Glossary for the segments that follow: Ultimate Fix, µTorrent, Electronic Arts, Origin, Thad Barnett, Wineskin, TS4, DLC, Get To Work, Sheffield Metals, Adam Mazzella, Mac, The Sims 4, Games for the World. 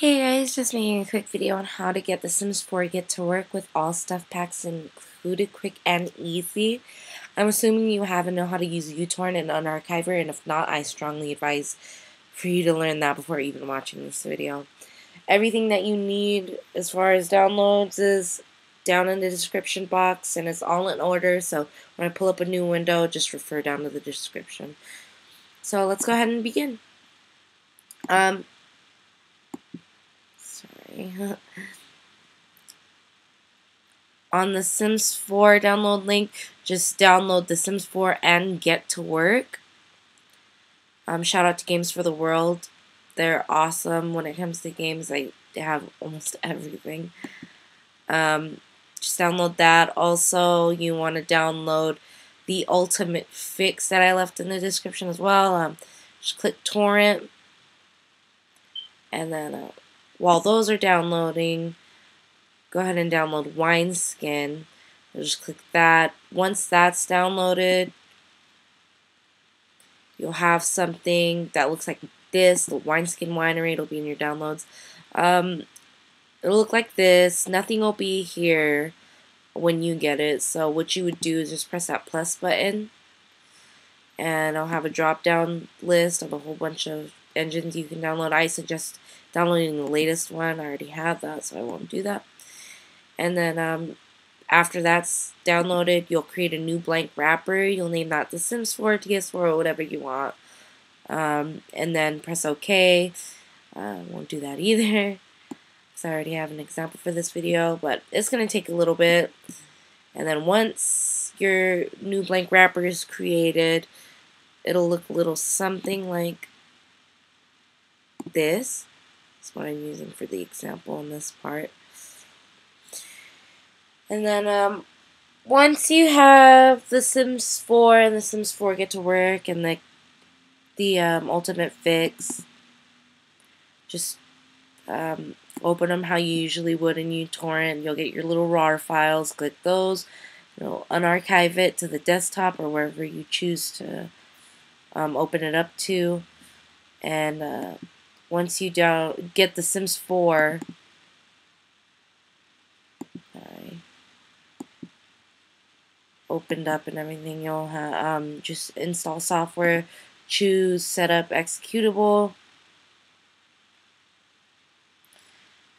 Hey guys, just making a quick video on how to get The Sims 4 Get To Work with all stuff packs included, quick and easy. I'm assuming you have and know how to use µTorrent and an archiver, and if not, I strongly advise for you to learn that before even watching this video. Everything that you need as far as downloads is down in the description box, and it's all in order, so when I pull up a new window, just refer down to the description. So let's go ahead and begin. On the Sims 4 download link, just download The Sims 4 and Get to Work. Shout out to Games for the World. They're awesome when it comes to games. I have almost everything. Just download that. Also, you want to download the ultimate fix that I left in the description as well. Just click torrent, and then while those are downloading, go ahead and download Wineskin. I'll just click that. Once that's downloaded, you'll have something that looks like this. The Wineskin Winery, it'll be in your downloads. It'll look like this. Nothing will be here when you get it. So what you would do is just press that plus button, and I'll have a drop-down list of a whole bunch of engines you can download. I suggest downloading the latest one. I already have that, so I won't do that. And then after that's downloaded, you'll create a new blank wrapper. You'll name that The Sims 4, TS4, or whatever you want. And then press OK. Won't do that either, because I already have an example for this video, but it's going to take a little bit. And then once your new blank wrapper is created, it'll look a little something like this. That's what I'm using for the example in this part. And then once you have The Sims 4 and The Sims 4 Get to Work and the ultimate fix, just open them how you usually would in µTorrent. You'll get your little RAR files. Click those. You'll unarchive it to the desktop or wherever you choose to open it up to. And once you get The Sims 4, opened up and everything, you'll have, just install software, choose setup executable,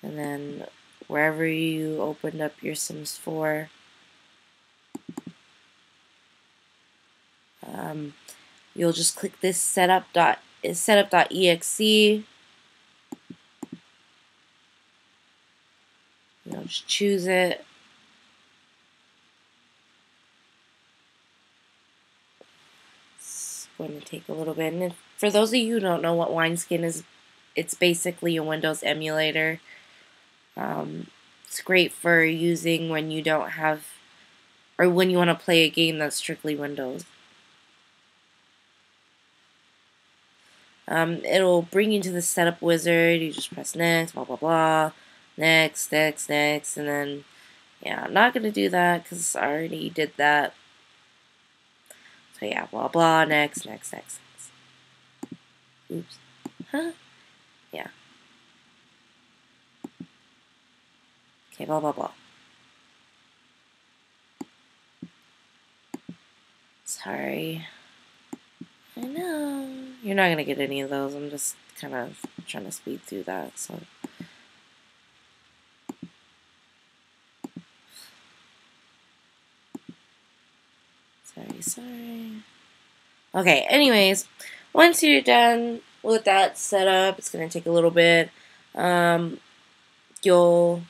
and then wherever you opened up your Sims 4, you'll just click this setup.exe. I'll just choose it. It's going to take a little bit. And for those of you who don't know what Wineskin is, it's basically a Windows emulator. It's great for using when you don't have, or when you want to play a game that's strictly Windows. It'll bring you to the setup wizard. You just press next, blah, blah, blah. Next, next, next, and then, yeah, I'm not going to do that because I already did that. So, yeah, blah, blah, next, next, next, next. Oops. Huh? Yeah. Okay, blah, blah, blah. Sorry. I know. You're not going to get any of those. I'm just kind of trying to speed through that, so... Sorry. Okay, anyways, once you're done with that setup, it's going to take a little bit. You'll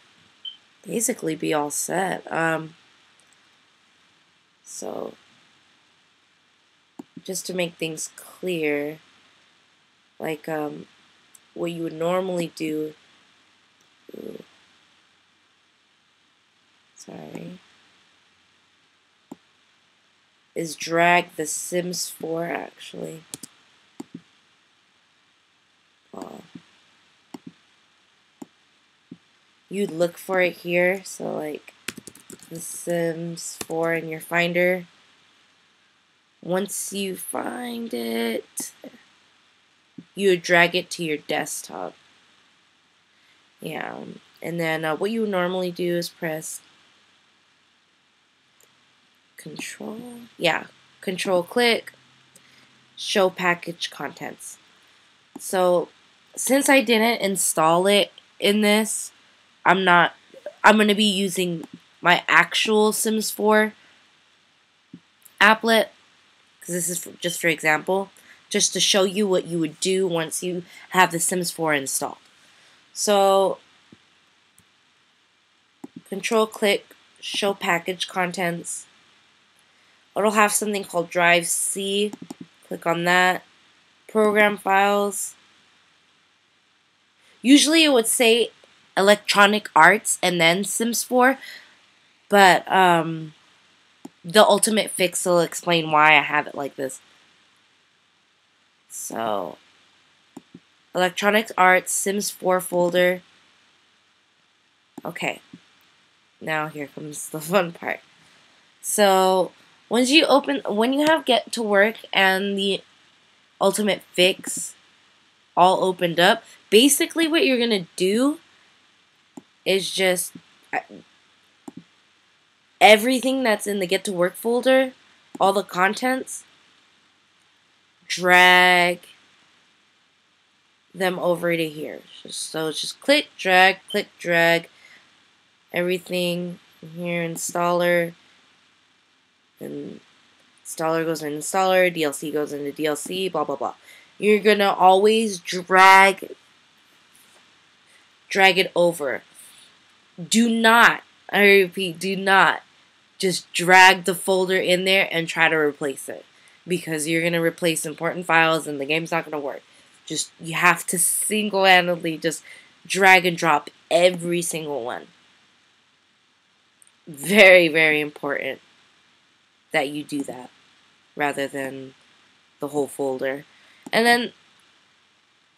basically be all set. So, just to make things clear, like what you would normally do. Ooh, sorry. Is drag The Sims 4 actually. Well, you'd look for it here, so like The Sims 4 in your Finder. Once you find it, you would drag it to your desktop. Yeah, and then what you normally do is press Control click, show package contents. So since I didn't install it in this, I'm going to be using my actual Sims 4 applet, because this is just for example, just to show you what you would do once you have the Sims 4 installed. So control click, show package contents. It'll have something called Drive C. Click on that. Program files. Usually it would say Electronic Arts and then Sims 4, but the ultimate fix will explain why I have it like this. So, Electronic Arts, Sims 4 folder. Okay. Now here comes the fun part. So, when you have Get to Work and the ultimate fix all opened up, basically what you're gonna do is just everything that's in the Get to Work folder, all the contents, drag them over to here. So just click, drag everything in here, installer. And installer goes into installer, DLC goes into DLC, blah, blah, blah. You're going to always drag it over. Do not, I repeat, do not just drag the folder in there and try to replace it, because you're going to replace important files and the game's not going to work. Just, you have to single-handedly just drag and drop every single one. Very, very important that you do that rather than the whole folder. And then,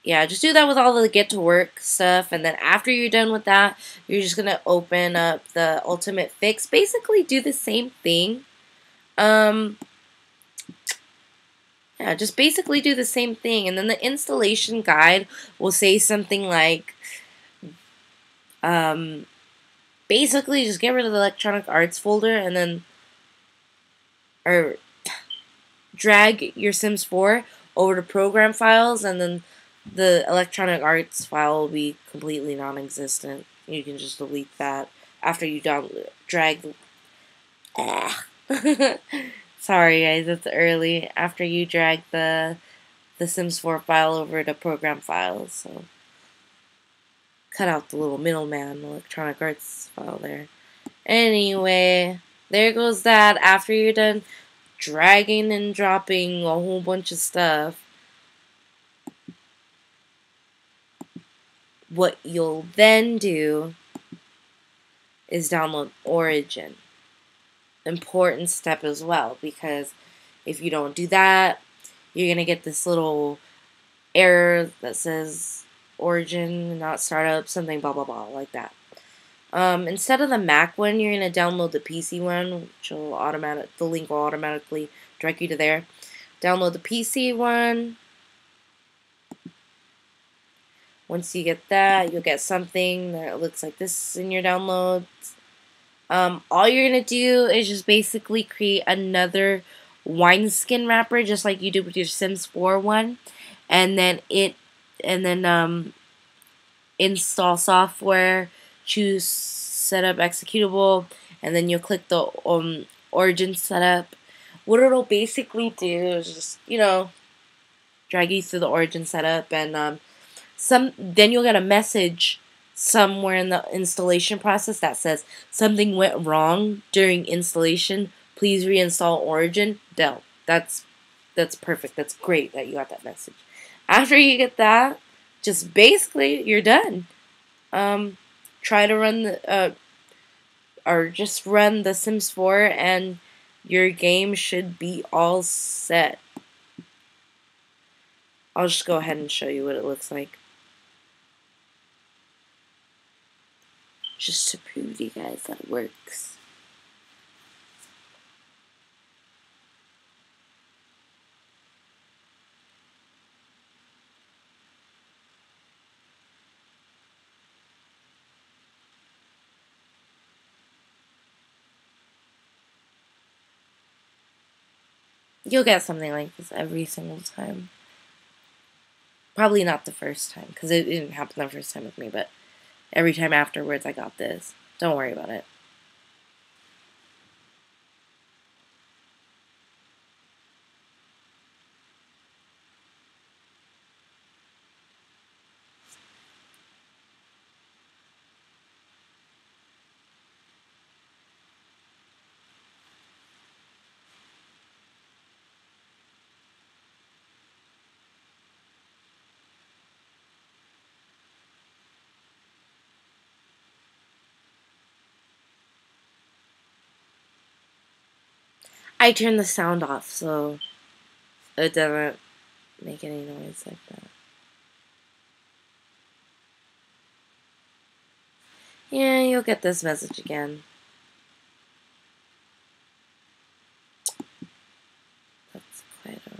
yeah, just do that with all the Get to Work stuff. And then after you're done with that, you're just going to open up the ultimate fix. Basically do the same thing. Yeah, just basically do the same thing. And then the installation guide will say something like, basically just get rid of the Electronic Arts folder and then drag your Sims 4 over to program files, and then the Electronic Arts file will be completely non-existent. You can just delete that after you after you drag the Sims 4 file over to program files. So cut out the little middleman, Electronic Arts file there. Anyway, there goes that. After you're done dragging and dropping a whole bunch of stuff, what you'll then do is download Origin. Important step as well, because if you don't do that, you're going to get this little error that says Origin, not startup, something blah blah blah like that. Instead of the Mac one, you're going to download the PC one, which will the link will automatically direct you to there. Download the PC one. Once you get that, you'll get something that looks like this in your downloads. All you're going to do is just basically create another Wineskin wrapper, just like you did with your Sims 4 one. And then install software. Choose setup executable, and then you'll click the Origin setup. What it'll basically do is just, you know, drag you through the Origin setup, and then you'll get a message somewhere in the installation process that says something went wrong during installation. Please reinstall Origin. Dell. That's perfect. That's great that you got that message. After you get that, just basically you're done. Try to run the, or just run the Sims 4, and your game should be all set. I'll just go ahead and show you what it looks like, just to prove to you guys that it works. You'll get something like this every single time. Probably not the first time, because it didn't happen the first time with me, but every time afterwards I got this. Don't worry about it. I turned the sound off, so it doesn't make any noise like that. Yeah, you'll get this message again. That's quite alright.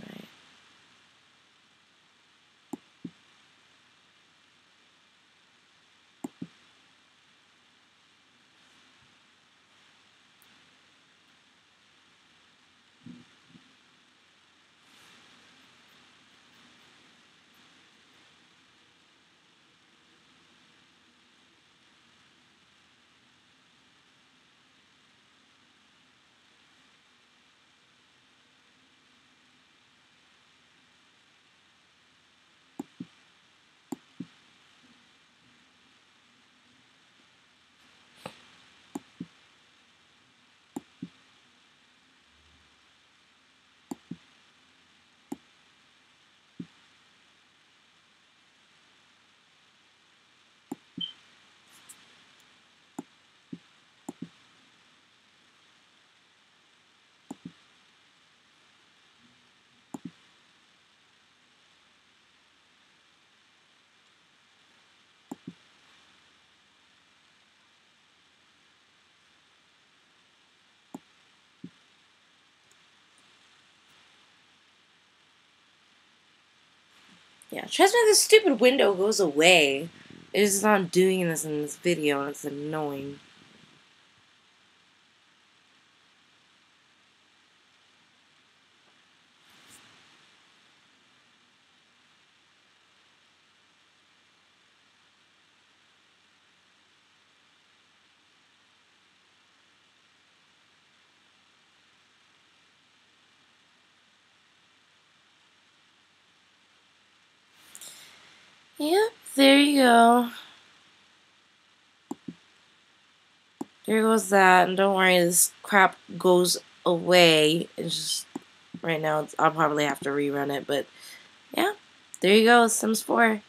Yeah, trust me, this stupid window goes away. It is not doing this in this video, and it's annoying. Yep, there you go. There goes that, and don't worry, this crap goes away. It's just, right now, I'll probably have to rerun it, but yeah, there you go, Sims 4.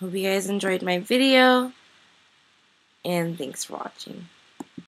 Hope you guys enjoyed my video, and thanks for watching.